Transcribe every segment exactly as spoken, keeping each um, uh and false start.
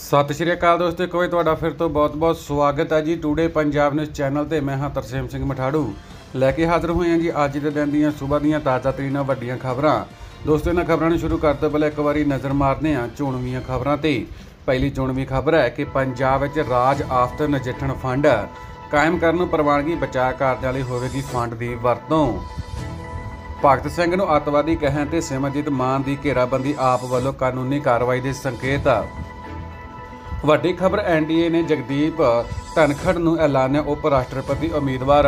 ਸਤਿ ਸ਼੍ਰੀ ਅਕਾਲ ਦੋਸਤੋ, ਇੱਕ ਵਾਰ ਤੁਹਾਡਾ ਫਿਰ ਤੋਂ ਬਹੁਤ-ਬਹੁਤ ਸਵਾਗਤ ਹੈ ਜੀ ਟੂਡੇ ਪੰਜਾਬ ਨਿਊਜ਼ ਚੈਨਲ ਤੇ। ਮੈਂ ਹਾਂ ਤਰਸੇਮ ਸਿੰਘ ਮਠਾੜੂ, ਲੈ ਕੇ ਹਾਜ਼ਰ ਹੋਏ ਹਾਂ ਜੀ ਅੱਜ ਦੇ ਦਿਨ ਦੀਆਂ ਸੂਬਾ ਦੀਆਂ ਤਾਜ਼ਾ ਤਰੀਨਾਂ ਵੱਡੀਆਂ ਖਬਰਾਂ। ਦੋਸਤੋ, ਇਹਨਾਂ ਖਬਰਾਂ ਨੂੰ ਸ਼ੁਰੂ ਕਰਦੇ ਪਹਿਲਾਂ ਇੱਕ ਵਾਰੀ ਨਜ਼ਰ ਮਾਰਦੇ ਹਾਂ ਚੋਣਵੀਆਂ ਖਬਰਾਂ ਤੇ। ਪਹਿਲੀ ਚੋਣਵੀ ਖਬਰ ਹੈ ਕਿ ਪੰਜਾਬ ਵਿੱਚ ਰਾਜ ਆਫਤ ਨਜਿੱਠਣ ਫੰਡ ਕਾਇਮ ਕਰਨ ਨੂੰ ਪ੍ਰਵਾਨਗੀ, ਬਚਾਅ ਕਾਰਜਾਂ ਲਈ ਹੋਵੇਗੀ ਫੰਡ ਦੀ ਵਰਤੋਂ। ਭਗਤ ਸਿੰਘ ਨੂੰ ਅੱਤਵਾਦੀ ਕਹਿਣ ਤੇ ਸਿਮਰਨਜੀਤ ਮਾਨ ਦੀ ਘੇਰਾਬੰਦੀ, ਆਪ ਵੱਲੋਂ ਕਾਨੂੰਨੀ ਕਾਰਵਾਈ ਦੇ ਸੰਕੇਤ। ਵੱਡੀ ਖਬਰ, ਐਨਡੀਏ ਨੇ ਜਗਦੀਪ ਧਨਖੜ ਨੂੰ ਐਲਾਨਿਆ ਉਪ ਰਾਸ਼ਟਰਪਤੀ ਉਮੀਦਵਾਰ।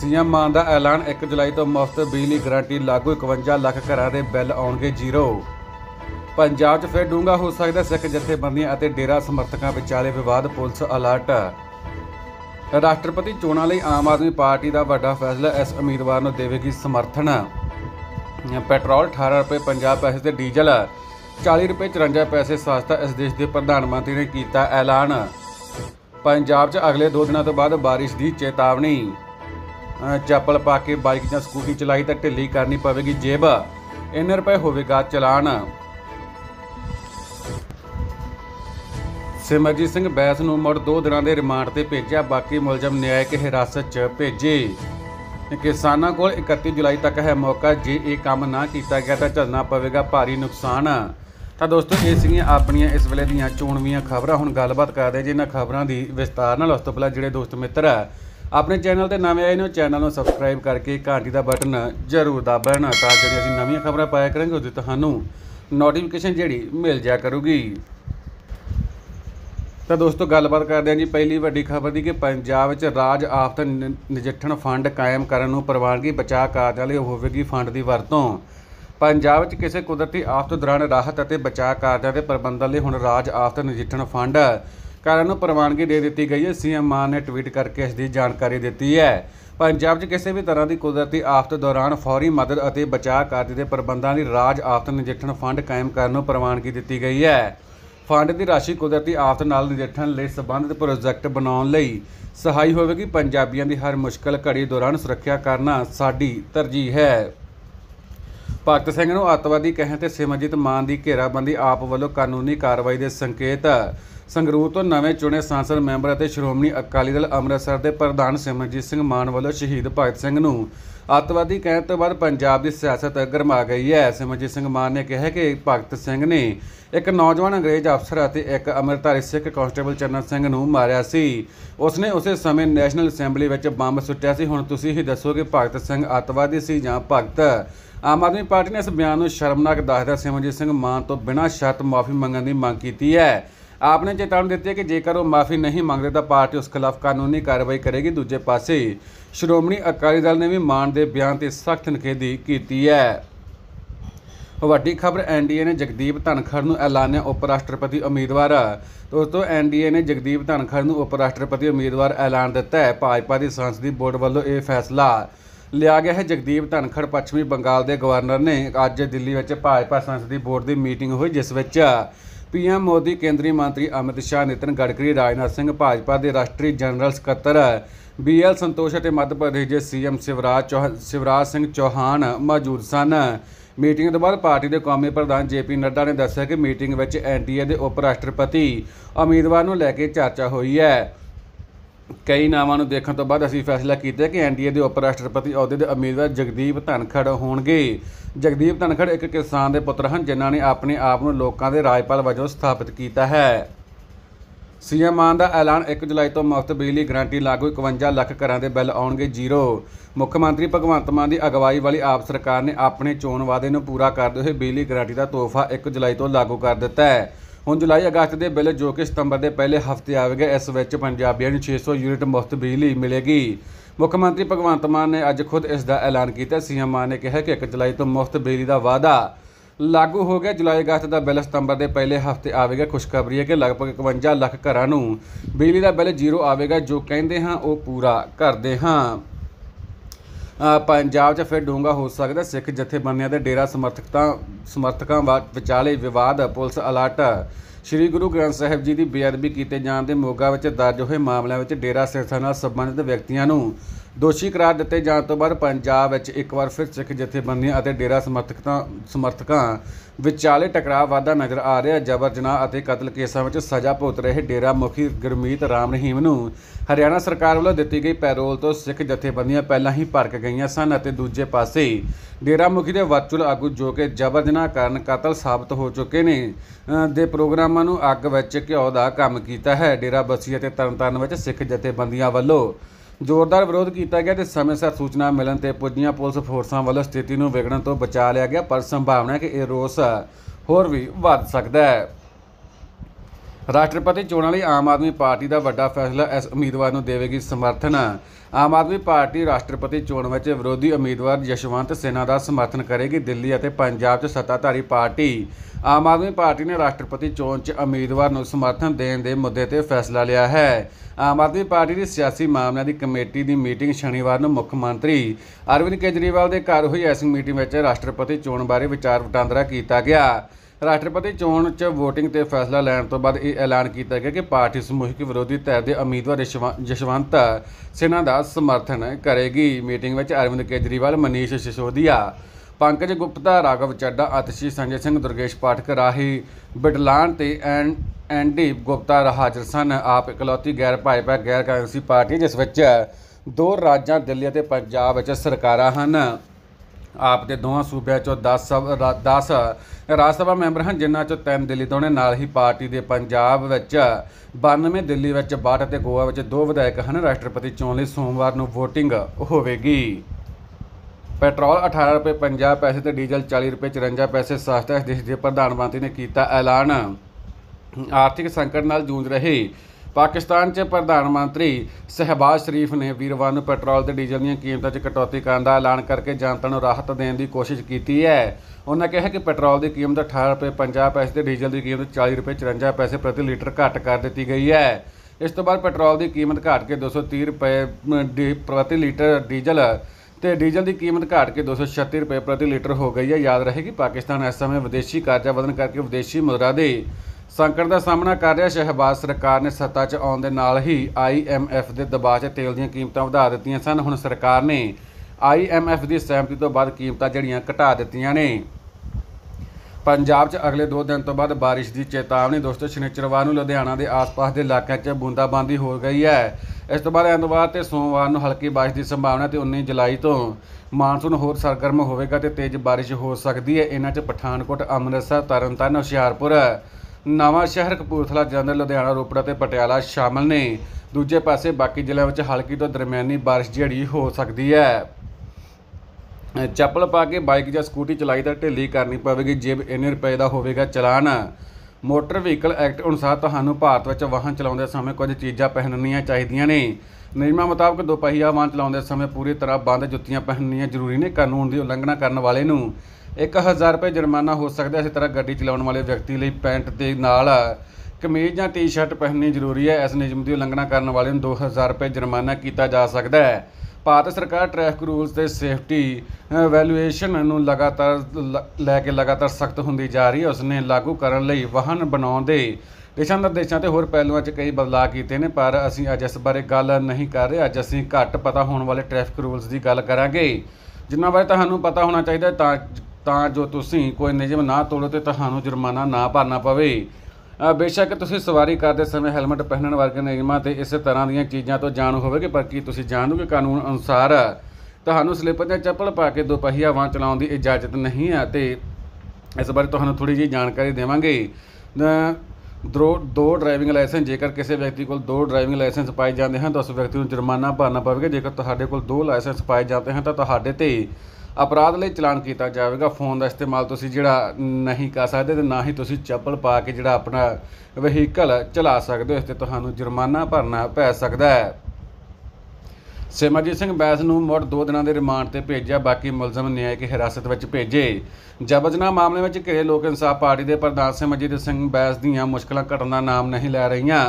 ਸੀਐਮ ਮਾਨ ਦਾ ਐਲਾਨ, ਇੱਕ ਜੁਲਾਈ ਤੋਂ ਮੁਫਤ ਬਿਜਲੀ ਗਰੰਟੀ ਲਾਗੂ, ਇਕਵੰਜਾ ਲੱਖ ਘਰਾਂ ਦੇ ਬਿੱਲ ਆਉਣਗੇ ਜ਼ੀਰੋ। ਪੰਜਾਬ 'ਚ ਫਿਰ ਡੂੰਘਾ ਹੋ ਸਕਦਾ ਸਿੱਖ ਜਥੇਬੰਦੀਆਂ ਅਤੇ ਡੇਰਾ ਸਮਰਥਕਾਂ ਵਿਚਾਲੇ ਵਿਵਾਦ, ਪੁਲਿਸ ਅਲਰਟ। ਰਾਸ਼ਟਰਪਤੀ ਚੋਣਾਂ ਲਈ ਆਮ ਆਦਮੀ ਪਾਰਟੀ ਦਾ ਵੱਡਾ ਫੈਸਲਾ, ਇਸ ਉਮੀਦਵਾਰ ਨੂੰ ਦੇਵੇਗੀ ਸਮਰਥਨ। ਪੈਟਰੋਲ ਅਠਾਰਾਂ ਰੁਪਏ ਪੰਜਾਹ ਪੈਸੇ ਤੇ ਡੀਜ਼ਲ ਚਾਲੀ ਰੁਪਏ ਚੁਰਾਨਵੇਂ ਪੈਸੇ ਸਸਤਾ, ਇਸ ਦੇਸ਼ ਦੇ ਪ੍ਰਧਾਨ ਮੰਤਰੀ ਨੇ ਕੀਤਾ ਐਲਾਨ। ਪੰਜਾਬ 'ਚ ਅਗਲੇ ਦੋ ਦਿਨਾਂ ਤੋਂ ਬਾਅਦ ਬਾਰਿਸ਼ ਦੀ ਚੇਤਾਵਨੀ। ਚੱਪਲ ਪਾ ਕੇ ਬਾਈਕ ਜਾਂ ਸਕੂਟੀ ਚਲਾਈ ਤਾਂ ਢਿੱਲੀ ਕਰਨੀ ਪਵੇਗੀ ਜੇਬ, ਇੰਨੇ ਰੁਪਏ ਹੋਵੇਗਾ ਚਲਾਨ। ਸਿਮਰਜੀਤ ਸਿੰਘ ਬੈਂਸ ਨੂੰ ਮੁੜ ਦੋ ਦਿਨਾਂ ਦੇ ਰਿਮਾਂਡ ਤੇ ਭੇਜਿਆ, ਬਾਕੀ ਮੁਲਜ਼ਮ ਨਿਆਇਕ ਹਿਰਾਸਤ 'ਚ ਭੇਜੇ। ਕਿਸਾਨਾਂ ਕੋਲ ਇਕੱਤੀ ਜੁਲਾਈ ਤੱਕ ਹੈ ਮੌਕਾ, ਜੇ ਇਹ ਕੰਮ ਨਾ ਕੀਤਾ ਗਿਆ ਤਾਂ ਝੱਲਣਾ ਪਵੇਗਾ ਭਾਰੀ ਨੁਕਸਾਨ। ਤਾਂ ਦੋਸਤੋ, ਇਹ ਸੀਗੀਆਂ ਆਪਣੀਆਂ ਇਸ ਵੇਲੇ ਦੀਆਂ ਚੋਣਵੀਆਂ ਖਬਰਾਂ। ਹੁਣ ਗੱਲਬਾਤ ਕਰਦੇ ਜੀ ਇਹਨਾਂ ਖਬਰਾਂ ਦੀ ਵਿਸਤਾਰ ਨਾਲ। ਉਸ ਤੋਂ ਪਹਿਲਾਂ ਜਿਹੜੇ ਦੋਸਤ ਮਿੱਤਰ ਆਪਣੇ ਚੈਨਲ ਤੇ ਨਵੇਂ ਆਏ ਨੇ, ਚੈਨਲ ਨੂੰ ਸਬਸਕ੍ਰਾਈਬ ਕਰਕੇ ਘੰਟੀ ਦਾ ਬਟਨ ਜ਼ਰੂਰ ਦਬਾਉਣਾ, ਤਾਂ ਜਿਹੜੀ ਅਸੀਂ ਨਵੀਆਂ ਖਬਰਾਂ ਪਾਇਆ ਕਰਾਂਗੇ ਉਹਦੀ ਤੁਹਾਨੂੰ ਨੋਟੀਫਿਕੇਸ਼ਨ ਜਿਹੜੀ ਮਿਲ ਜਾ ਕਰੂਗੀ। ਤਾਂ ਦੋਸਤੋ, ਗੱਲਬਾਤ ਕਰਦੇ ਹਾਂ ਜੀ ਪਹਿਲੀ ਵੱਡੀ ਖਬਰ ਦੀ ਕਿ ਪੰਜਾਬ ਵਿੱਚ ਰਾਜ ਆਫਤ ਨਜਿੱਠਣ ਫੰਡ ਕਾਇਮ ਕਰਨ ਨੂੰ ਪ੍ਰਵਾਨਗੀ, ਬਚਾਅ ਕਾਰਜਾਂ ਲਈ ਹੋਵੇਗੀ ਫੰਡ ਦੀ ਵਰਤੋਂ। ਪੰਜਾਬ ਵਿੱਚ ਕਿਸੇ ਕੁਦਰਤੀ ਆਫਤ ਦੌਰਾਨ ਰਾਹਤ ਅਤੇ ਬਚਾਅ ਕਾਰਜਾਂ ਦੇ ਪ੍ਰਬੰਧਨ ਲਈ ਹੁਣ ਰਾਜ ਆਫਤ ਨਜਿੱਠਣ ਫੰਡ ਕਾਰਨ ਨੂੰ ਪ੍ਰਵਾਨਗੀ ਦੇ ਦਿੱਤੀ ਗਈ ਹੈ। ਸੀਐਮ ਮਾਨ ਨੇ ਟਵੀਟ ਕਰਕੇ ਇਸ ਦੀ ਜਾਣਕਾਰੀ ਦਿੱਤੀ ਹੈ। ਪੰਜਾਬ 'ਚ ਕਿਸੇ ਵੀ ਤਰ੍ਹਾਂ ਦੀ ਕੁਦਰਤੀ ਆਫਤ ਦੌਰਾਨ ਫੌਰੀ ਮਦਦ ਅਤੇ ਬਚਾਅ ਕਾਰਜ ਦੇ ਪ੍ਰਬੰਧਾਂ ਲਈ ਰਾਜ ਆਫਤ ਨਜਿੱਠਣ ਫੰਡ ਕਾਇਮ ਕਰਨ ਨੂੰ ਪ੍ਰਵਾਨਗੀ ਦਿੱਤੀ ਗਈ ਹੈ। ਫੰਡ ਦੀ ਰਾਸ਼ੀ ਕੁਦਰਤੀ ਆਫਤ ਨਾਲ ਨਜਿੱਠਣ ਲਈ ਸਬੰਧਤ ਪ੍ਰੋਜੈਕਟ ਬਣਾਉਣ ਲਈ ਸਹਾਈ ਹੋਵੇਗੀ। ਪੰਜਾਬੀਆਂ ਦੀ ਹਰ ਮੁਸ਼ਕਲ ਘੜੀ ਦੌਰਾਨ ਸੁਰੱਖਿਆ ਕਰਨਾ ਸਾਡੀ ਤਰਜੀਹ ਹੈ। ਭਗਤ ਸਿੰਘ ਨੂੰ ਅੱਤਵਾਦੀ ਕਹਿਣ ਤੇ ਸਿਮਰਨਜੀਤ ਮਾਨ ਦੀ ਘੇਰਾਬੰਦੀ, ਆਪ ਵੱਲੋਂ ਕਾਨੂੰਨੀ ਕਾਰਵਾਈ ਦੇ ਸੰਕੇਤ। ਸੰਗਰੂਰ ਤੋਂ ਨਵੇਂ ਚੁਣੇ ਸੰਸਦ ਮੈਂਬਰ ਅਤੇ ਸ਼੍ਰੋਮਣੀ ਅਕਾਲੀ ਦਲ ਅੰਮ੍ਰਿਤਸਰ ਦੇ ਪ੍ਰਧਾਨ ਸਿਮਰਨਜੀਤ ਸਿੰਘ ਮਾਨ ਵੱਲੋਂ ਸ਼ਹੀਦ ਭਗਤ ਸਿੰਘ ਨੂੰ ਅੱਤਵਾਦੀ ਕਹਿਣ ਤੋਂ ਬਾਅਦ ਪੰਜਾਬ ਦੀ ਸਿਆਸਤ ਗਰਮਾ ਗਈ ਹੈ। ਸਿਮਰਨਜੀਤ ਸਿੰਘ ਮਾਨ ਨੇ ਕਿਹਾ ਕਿ ਭਗਤ ਸਿੰਘ ਨੇ ਇੱਕ ਨੌਜਵਾਨ ਅੰਗਰੇਜ਼ ਅਫਸਰ ਅਤੇ ਇੱਕ ਅੰਮ੍ਰਿਤਧਾਰੀ ਸਿੱਖ ਕਾਂਸਟੇਬਲ ਚਰਨ ਸਿੰਘ ਨੂੰ ਮਾਰਿਆ ਸੀ। ਉਸਨੇ ਉਸੇ ਸਮੇਂ ਨੈਸ਼ਨਲ ਅਸੈਂਬਲੀ ਵਿੱਚ ਬੰਬ ਸੁੱਟਿਆ ਸੀ। ਹੁਣ ਤੁਸੀਂ ਹੀ ਦੱਸੋ ਕਿ ਭਗਤ ਸਿੰਘ ਅੱਤਵਾਦੀ ਸੀ ਜਾਂ ਭਗਤ। ਆਮ ਆਦਮੀ ਪਾਰਟੀ ਨੇ ਇਸ ਬਿਆਨ ਨੂੰ ਸ਼ਰਮਨਾਕ ਦੱਸਦਿਆਂ ਸਿਮਰਨਜੀਤ ਸਿੰਘ ਮਾਨ ਤੋਂ ਬਿਨਾਂ ਸ਼ਰਤ ਮਾਫੀ ਮੰਗਣ ਦੀ ਮੰਗ ਕੀਤੀ ਹੈ। ਆਪ ਨੇ ਚੇਤਾਵਨੀ ਦਿੱਤੀ ਹੈ ਕਿ ਜੇਕਰ ਉਹ ਮਾਫੀ ਨਹੀਂ ਮੰਗਦੇ ਤਾਂ ਪਾਰਟੀ ਉਸ ਖਿਲਾਫ ਕਾਨੂੰਨੀ ਕਾਰਵਾਈ ਕਰੇਗੀ। ਦੂਜੇ ਪਾਸੇ ਸ਼੍ਰੋਮਣੀ ਅਕਾਲੀ ਦਲ ਨੇ ਵੀ ਮਾਨ ਦੇ ਬਿਆਨ ਤੇ ਸਖਤ ਨਿਖੇਧੀ ਕੀਤੀ ਹੈ। ਵੱਡੀ ਖਬਰ, ਐਨਡੀਏ ਨੇ ਜਗਦੀਪ ਧਨਖੜ ਨੂੰ ਐਲਾਨਿਆ ਉਪ ਰਾਸ਼ਟਰਪਤੀ ਉਮੀਦਵਾਰ। ਦੋਸਤੋ, ਐਨਡੀਏ ਨੇ ਜਗਦੀਪ ਧਨਖੜ ਨੂੰ ਉਪ ਰਾਸ਼ਟਰਪਤੀ ਉਮੀਦਵਾਰ ਐਲਾਨ ਦਿੱਤਾ ਹੈ। ਭਾਜਪਾ ਦੀ ਸੰਸਦੀ ਬੋਰਡ ਵੱਲੋਂ ਇਹ ਫੈਸਲਾ ਲਿਆ ਗਿਆ ਹੈ। ਜਗਦੀਪ ਧਨਖੜ ਪੱਛਮੀ ਬੰਗਾਲ ਦੇ ਗਵਰਨਰ ਨੇ। ਅੱਜ ਦਿੱਲੀ ਵਿੱਚ ਭਾਜਪਾ ਸੰਸਦੀ ਬੋਰਡ ਦੀ ਮੀਟਿੰਗ ਹੋਈ, ਜਿਸ ਵਿੱਚ ਪੀਐਮ ਮੋਦੀ, ਕੇਂਦਰੀ ਮੰਤਰੀ ਅਮਿਤ ਸ਼ਾਹ, ਨਿਤਿਨ ਗਡਕਰੀ, ਰਾਜਨਾਥ ਸਿੰਘ, ਭਾਜਪਾ ਦੇ ਰਾਸ਼ਟਰੀ ਜਨਰਲ ਸਕੱਤਰ ਬੀਐਲ ਸੰਤੋਸ਼ ਅਤੇ ਮੱਧ ਪ੍ਰਦੇਸ਼ ਦੇ ਸੀਐਮ ਸ਼ਿਵਰਾਜ ਸ਼ਿਵਰਾਜ ਸਿੰਘ ਚੌਹਾਨ ਮੌਜੂਦ ਸਨ। ਮੀਟਿੰਗ ਤੋਂ ਬਾਅਦ ਪਾਰਟੀ ਦੇ ਕੌਮੀ ਪ੍ਰਧਾਨ ਜੇਪੀ ਨੱਡਾ ਨੇ ਦੱਸਿਆ ਕਿ ਮੀਟਿੰਗ ਵਿੱਚ ਐਨਡੀਏ ਦੇ ਉਪ ਰਾਸ਼ਟਰਪਤੀ ਉਮੀਦਵਾਰ ਨੂੰ ਲੈ ਕੇ ਚਰਚਾ ਹੋਈ ਹੈ। ਕਈ ਨਾਵਾਂ ਨੂੰ ਦੇਖਣ ਤੋਂ ਬਾਅਦ ਅਸੀਂ ਫੈਸਲਾ ਕੀਤਾ ਕਿ ਐਨਡੀਏ ਦੇ ਉਪ ਰਾਸ਼ਟਰਪਤੀ ਅਹੁਦੇ ਦੇ ਉਮੀਦਵਾਰ ਜਗਦੀਪ ਧਨਖੜ ਹੋਣਗੇ। ਜਗਦੀਪ ਧਨਖੜ ਇੱਕ ਕਿਸਾਨ ਦੇ ਪੁੱਤਰ ਹਨ, ਜਿਨ੍ਹਾਂ ਨੇ ਆਪਣੇ ਆਪ ਨੂੰ ਲੋਕਾਂ ਦੇ ਰਾਜਪਾਲ ਵਜੋਂ ਸਥਾਪਿਤ ਕੀਤਾ ਹੈ। ਸੀਐਮ ਮਾਨ ਦਾ ਐਲਾਨ, ਇੱਕ ਜੁਲਾਈ ਤੋਂ ਮੁਫਤ ਬਿਜਲੀ ਗਰੰਟੀ ਲਾਗੂ, ਇਕਵੰਜਾ ਲੱਖ ਘਰਾਂ ਦੇ ਬਿੱਲ ਆਉਣਗੇ ਜ਼ੀਰੋ। ਮੁੱਖ ਮੰਤਰੀ ਭਗਵੰਤ ਮਾਨ ਦੀ ਅਗਵਾਈ ਵਾਲੀ ਆਪ ਸਰਕਾਰ ਨੇ ਆਪਣੇ ਚੋਣ ਵਾਅਦੇ ਨੂੰ ਪੂਰਾ ਕਰਦੇ ਹੋਏ ਬਿਜਲੀ ਗਰੰਟੀ ਦਾ ਤੋਹਫ਼ਾ ਇੱਕ ਜੁਲਾਈ ਤੋਂ ਲਾਗੂ ਕਰ ਦਿੱਤਾ ਹੈ। ਹੁਣ ਜੁਲਾਈ ਅਗਸਤ ਦੇ ਬਿੱਲ, ਜੋ ਕਿ ਸਤੰਬਰ ਦੇ ਪਹਿਲੇ ਹਫ਼ਤੇ ਆਵੇਗਾ, ਇਸ ਵਿੱਚ ਪੰਜਾਬੀਆਂ ਨੂੰ ਛੇ ਸੌ ਯੂਨਿਟ ਮੁਫਤ ਬਿਜਲੀ ਮਿਲੇਗੀ। ਮੁੱਖ ਮੰਤਰੀ ਭਗਵੰਤ ਮਾਨ ਨੇ ਅੱਜ ਖੁਦ ਇਸ ਦਾ ਐਲਾਨ ਕੀਤਾ। ਸੀਐਮ ਮਾਨ ਨੇ ਕਿਹਾ ਕਿ ਇੱਕ ਜੁਲਾਈ ਤੋਂ ਮੁਫਤ ਬਿਜਲੀ ਦਾ ਵਾਅਦਾ ਲਾਗੂ ਹੋ ਗਿਆ। ਜੁਲਾਈ ਅਗਸਤ ਦਾ ਬਿੱਲ ਸਤੰਬਰ ਦੇ ਪਹਿਲੇ ਹਫ਼ਤੇ ਆਵੇਗਾ। ਖੁਸ਼ਖਬਰੀ ਹੈ ਕਿ ਲਗਭਗ ਇਕਵੰਜਾ ਲੱਖ ਘਰਾਂ ਨੂੰ ਬਿਜਲੀ ਦਾ ਬਿੱਲ ਜ਼ੀਰੋ ਆਵੇਗਾ। ਜੋ ਕਹਿੰਦੇ ਹਾਂ ਉਹ ਪੂਰਾ ਕਰਦੇ ਹਾਂ। ਪੰਜਾਬ 'ਚ ਫਿਰ ਡੂੰਘਾ ਹੋ ਸਕਦਾ ਸਿੱਖ ਜਥੇਬੰਦੀਆਂ ਦੇ ਡੇਰਾ ਸਮਰਥਕਾਂ ਸਮਰਥਕਾਂ ਵਿਚਾਲੇ ਵਿਵਾਦ, ਪੁਲਿਸ ਅਲਰਟ। श्री गुरु ग्रंथ साहिब जी की बेअदबी किए जाने के मोगा में दर्ज हुए मामलों में डेरा सिरसा नाल संबंधित व्यक्तियों को दोषी करार दिए जाने तो बाद पंजाब में एक बार फिर सिख जथेबंदियां और डेरा समर्थकों समर्थकों विचाले टकराव वाधा नज़र आ रहा। जबर जनाह और कतल केसों में सज़ा भुगत रहे डेरा मुखी गुरमीत राम रहीम को हरियाणा सरकार वालों दी गई पैरोल तो सिख जथेबंदियां पहला ही भड़क गई सन। दूजे पासे डेरा मुखी के वर्चुअल आगू जो कि जबर जनाह कारण कतल साबित हो चुके ने दे प्रोग्रामां नूं अग विच घिओ दा काम कीता है। डेरा बसी अते तरनतारन विच सिख जथेबंदियां वल्लों जोरदार विरोध किया गया तो समय सिर सूचना मिलने से पुजिया पुलिस फोर्सा वालों स्थिति में विगड़न तो बचा लिया गया, पर संभावना है कि यह रोस होर भी वध सकता है। राष्ट्रपति चोणों लई आम आदमी पार्टी का वड्डा फैसला इस उम्मीदवार को देगी समर्थन। आम आदमी पार्टी राष्ट्रपति चोण में विरोधी उम्मीदवार यशवंत सिन्हा का समर्थन करेगी। दिल्ली और पंजाब में सत्ताधारी पार्टी आम आदमी पार्टी ने राष्ट्रपति चोण में उम्मीदवार को समर्थन देने के मुद्दे पर फैसला लिया है। आम आदमी पार्टी की सियासी मामलों की कमेटी की मीटिंग शनिवार को मुख्य मंत्री अरविंद केजरीवाल के घर हुई। इस मीटिंग में राष्ट्रपति चोण बारे विचार वटांदरा किया गया। राष्ट्रपति चोण च वोटिंग ते फैसला लैण तो बाद यह ऐलान किया गया कि पार्टी समूहिक विरोधी धैर के उम्मीदवार यशवंत सिन्हा का समर्थन करेगी। मीटिंग में अरविंद केजरीवाल, मनीष सिसोदिया, पंकज गुप्ता, राघव चड्ढा, अतिशी, संजय सिंह, दुर्गेश पाठक, राही बिडलान ते एन एनडीप गुप्ता हाजिर सन। आप इकलौती गैर भाजपा गैर कांग्रेसी पार्टी जिस विच दो राज्य दिल्ली ते पंजाब विच सरकारां हन। आप दे दोवां सूबे चों दस सब दस राज सभा मैंबर हैं, जिन्हां चों तीन दिल्ली तो ने नाल ही पार्टी के पंजाब बानवे, दिल्ली बाहठ, गोवा दो विधायक हैं। राष्ट्रपति चोण लई सोमवार नूं वोटिंग होवेगी। पेट्रोल अठारह रुपये पंजाह पैसे तो डीजल चाली रुपये चुरंजा पैसे सस्ता। इस देश के प्रधानमंत्री ने किया ऐलान। आर्थिक संकट नाल जूझ रहे पाकिस्तान च प्रधानमंत्री शहबाज शरीफ ने वीरवार पेट्रोल ते डीजल दी कीमतां च कटौती करन दा ऐलान करके जनता नूं राहत देने की कोशिश की है। उन्होंने कहा कि पेट्रोल की कीमत अठारह रुपये पंजाह पैसे तो डीजल की कीमत चाली रुपये चुरंजा पैसे प्रति लीटर घट कर दी गई है। इस तो बाद पेट्रोल की कीमत घट के दो सौ तीह रुपये प्रति लीटर, डीजल तो डीजल की कीमत घट के दो सौ छत्तीस रुपये प्रति लीटर हो गई है। याद रहे कि पाकिस्तान इस समय विदेशी कर्जा वधन करके विदेशी मुद्रा दे संकट का सामना कर रहा। शहबाज सरकार ने सत्ता च आने के नाल ही आई एम एफ के दबाव से तेल दी कीमत वधा दित्तियां सन। हुण सरकार ने आई एम एफ की सहमति तो बाद कीमत जड़ियां घटा दित्तियां ने। पंजाब च अगले दो दिन तो बाद बारिश की चेतावनी। दोस्तों, शनिचरवार नूं लुधियाना के आस पास के इलाकों में बूंदाबांदी हो गई है। इस तो बाद एतवार ते सोमवार नूं हल्की बारिश की संभावना ते उन्नीस जुलाई तो मानसून होर सरगर्म होगा तो तेज़ बारिश हो सकती है। इन्हां च पठानकोट, अमृतसर, तरन तारन, हुशियारपुर, नवांशहर, कपूरथला, जलंधर, लुधियाना, रोपड़ ते पटियाला शामिल ने। दूजे पासे बाकी जिलों में हल्की तो दरम्यानी बारिश जिहड़ी हो सकती है। चप्पल पा के बाइक जां स्कूटी चलाई तो ढिली करनी पवेगी। जेब इन्ने रुपए का होगा चलान। मोटर व्हीकल एक्ट अनुसार तुहानूं भारत विच वाहन चलाउंदे समय कुछ चीज़ां पहनणियां चाहीदियां ने। नियमां मुताबक दोपहिया वाहन चलाउंदे समय पूरी तरह बंद जुत्तियां पहनणियां जरूरी ने। कानून की उलंघना करने वाले नूं एक हज़ार रुपये जुर्माना हो सकता है। इस तरह गाड़ी चलाने वाले व्यक्ति लिए पैंट के नाल कमीज या टी शर्ट पहननी जरूरी है। इस नियम की उलंघना करने वाले को दो हज़ार रुपये जुर्माना किया जा सकता है। भारत सरकार ट्रैफिक रूल्स के सेफ्टी वैल्यूएशन नूं लगातार लैके लगातार सख्त होंदी जा रही है। उसने लागू करने लई वाहन बनाउण दे दिशा निर्देशों ते होर पहलुआं च कई बदलाव किए हैं, पर असीं अज इस बारे गल नहीं कर रहे। अज असीं घट पता होने वाले ट्रैफिक रूल्स की गल करांगे, जिन्हां बारे तुहानूं पता होना चाहिए तां ਤਾਂ ਜੋ ਤੁਸੀਂ ਕੋਈ ਨਿਯਮ ਨਾ ਤੋੜੋ ਤੇ ਤੁਹਾਨੂੰ ਜੁਰਮਾਨਾ ਨਾ ਭਰਨਾ ਪਵੇ। ਬੇਸ਼ੱਕ ਤੁਸੀਂ ਸਵਾਰੀ ਕਰਦੇ ਸਮੇਂ ਹੈਲਮਟ ਪਹਿਨਣ ਵਰਗੇ ਨਿਯਮਾਂ ਤੇ ਇਸੇ ਤਰ੍ਹਾਂ ਦੀਆਂ ਚੀਜ਼ਾਂ ਤੋਂ ਜਾਣੂ ਹੋਵੇਗੇ, ਪਰ ਕੀ ਤੁਸੀਂ ਜਾਣਦੇ ਹੋ ਕਿ ਕਾਨੂੰਨ ਅਨੁਸਾਰ ਤੁਹਾਨੂੰ ਸਲਿੱਪਰ ਜਾਂ ਚੱਪਲ ਪਾ ਕੇ ਦੁਪਹੀਆ ਵਾਹਨ ਚਲਾਉਣ ਦੀ ਇਜਾਜ਼ਤ ਨਹੀਂ ਹੈ। ਤੇ ਇਸ ਬਾਰੇ ਤੁਹਾਨੂੰ ਥੋੜੀ ਜਿਹੀ ਜਾਣਕਾਰੀ ਦੇਵਾਂਗੇ। ਦੋ ਦੋ ਡਰਾਈਵਿੰਗ ਲਾਇਸੈਂਸ, ਜੇਕਰ ਕਿਸੇ ਵਿਅਕਤੀ ਕੋਲ ਦੋ ਡਰਾਈਵਿੰਗ ਲਾਇਸੈਂਸ ਪਾਏ ਜਾਂਦੇ ਹਨ ਤਾਂ ਉਸ ਵਿਅਕਤੀ ਨੂੰ ਜੁਰਮਾਨਾ ਭਰਨਾ ਪਵੇਗਾ। ਜੇਕਰ ਤੁਹਾਡੇ ਕੋਲ ਦੋ ਲਾਇਸੈਂਸ ਪਾਏ ਜਾਂਦੇ ਹਨ ਤਾਂ ਤੁਹਾਡੇ ਤੇ अपराध लई चलान किया जाएगा। फोन का इस्तेमाल तुसीं जिहड़ा नहीं कर सकते, ना ही तुसीं चप्पल पा के जिहड़ा अपना वहीकल चला सकते हो। इस ते तुहानूं जुर्माना भरना पै सकता है। सिमरजीत सिंह बैस नूं मुड़ दो दिनां दे रिमांड ते भेजिया, बाकी मुलजम न्यायिक हिरासत विच भेजे। जबर जनाह मामले में घिरे लोक इंसाफ पार्टी के प्रधान सिमरजीत सिंह बैस दीयां मुश्किलां घटण दा नाम नहीं लै रहीआं।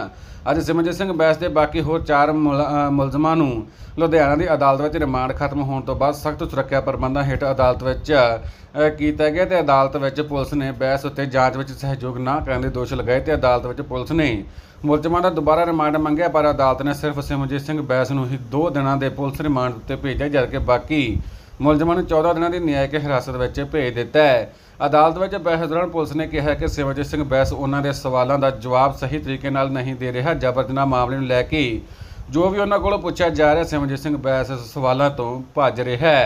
ਅੱਜ ਸਿਮਰਜੀਤ ਸਿੰਘ ਬੈਂਸ ਦੇ ਬਾਕੀ ਹੋਰ ਚਾਰ ਮੁਲਜ਼ਮਾਂ ਨੂੰ ਲੁਧਿਆਣਾ ਦੀ ਅਦਾਲਤ ਵਿੱਚ ਰਿਮਾਂਡ ਖਤਮ ਹੋਣ ਤੋਂ ਬਾਅਦ ਸਖਤ ਸੁਰੱਖਿਆ ਪ੍ਰਬੰਧਾਂ ਹੇਠ ਅਦਾਲਤ ਵਿੱਚ ਕੀਤਾ ਗਿਆ ਤੇ ਅਦਾਲਤ ਵਿੱਚ ਪੁਲਿਸ ਨੇ ਬੈਂਸ ਉੱਤੇ ਜਾਂਚ ਵਿੱਚ ਸਹਿਯੋਗ ਨਾ ਕਰਨ ਦੇ ਦੋਸ਼ ਲਗਾਏ ਤੇ ਅਦਾਲਤ ਵਿੱਚ ਪੁਲਿਸ ਨੇ ਮੁਲਜ਼ਮਾਂ ਦਾ ਦੁਬਾਰਾ ਰਿਮਾਂਡ ਮੰਗਿਆ ਪਰ ਅਦਾਲਤ ਨੇ ਸਿਰਫ ਸਿਮਰਜੀਤ ਸਿੰਘ ਬੈਂਸ ਨੂੰ ਹੀ ਦੋ ਦਿਨਾਂ ਦੇ ਪੁਲਿਸ ਰਿਮਾਂਡ ਉੱਤੇ ਭੇਜਿਆ ਜਦਕਿ ਬਾਕੀ ਮੁਲਜ਼ਮਾਂ ਨੂੰ ਚੌਦਾਂ ਦਿਨਾਂ ਦੀ ਨਿਆਇਕ ਹਿਰਾਸਤ ਵਿੱਚ ਭੇਜ ਦਿੱਤਾ ਹੈ। अदालत में बहस दौरान पुलिस ने कहा है कि सिमरजीत सिंह बैस उन्होंने सवालों का जवाब सही तरीके नहीं दे रहा। जबर जनाह मामले में लैके जो भी उन्होंने को पूछा जा रहा सिमरजीत सिंह बैस सवालों तो भज रहा है।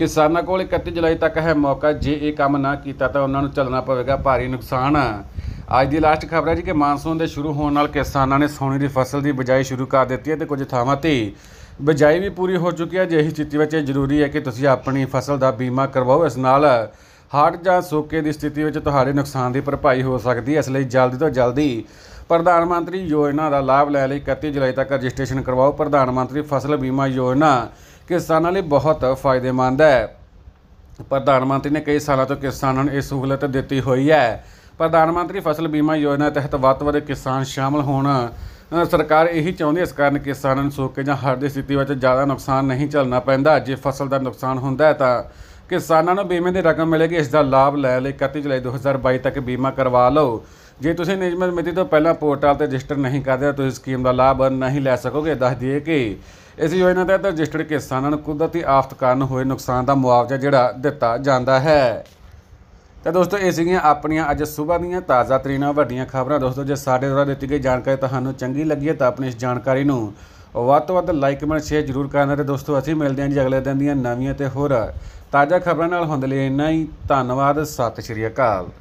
किसानों को इकतीस जुलाई तक है मौका, जे ये काम ना किया तो उन्होंने झलना पवेगा भारी नुकसान। आज की लास्ट खबर है जी कि मानसून के शुरू होने किसानों ने सोने की फसल की बिजाई शुरू कर दी है तो कुछ थावां ते बिजाई भी पूरी हो चुकी है। अजिही स्थिति में जरूरी है कि तुसीं अपनी फसल का बीमा करवाओ, इस नाल हाड़ जां सोके की स्थिति में तुहाडे नुकसान की भरपाई हो सकती है। इसलिए जल्दी तो जल्दी प्रधानमंत्री योजना का लाभ लैण लई इकतीस जुलाई तक रजिस्ट्रेशन करवाओ। प्रधानमंत्री फसल बीमा योजना किसानों लई बहुत फायदेमंद है। प्रधानमंत्री ने कई सालों तो किसानों नूं इह सहूलत दित्ती हुई है। प्रधानमंत्री फसल बीमा योजना तहत वध तों वध किसान शामिल होण सरकार यही चाहती है। इस कारण किसानों सोके जां हड़ की स्थिति में ज़्यादा नुकसान नहीं झलना पैंदा। जे फसल का नुकसान होंदा है तो किसानों को बीमे की रकम मिलेगी। इसका लाभ लैण लई इकतीस जुलाई दो हज़ार बाई तक बीमा करवा लो। जे तुसीं नियमित मिति तो पहला पोर्टल पर रजिस्टर नहीं करते तो स्कीम का लाभ नहीं लै सकोगे। दस दिए कि इस योजना तहत रजिस्टर्ड किसानों को कुदरती आफत कारण होए नुकसान का मुआवजा जिहड़ा दिता जाता है। तो दोस्तों ये अपन अज सुबह दिन ताज़ा तरीन वड्डियां खबरां। दोस्तों जो साडे द्वारा दी गई जानकारी तुहानूं चंगी लगी है तो अपनी इस जानकारी नूं वध तों वध लाइक कमेंट शेयर जरूर करना। तो दोस्तों असीं मिलते हैं जी अगले दिन दीयां नवीआं ते होर ताज़ा खबरां नाल। हुण दे लई इन्ना ही, धन्नवाद, सत श्री अकाल।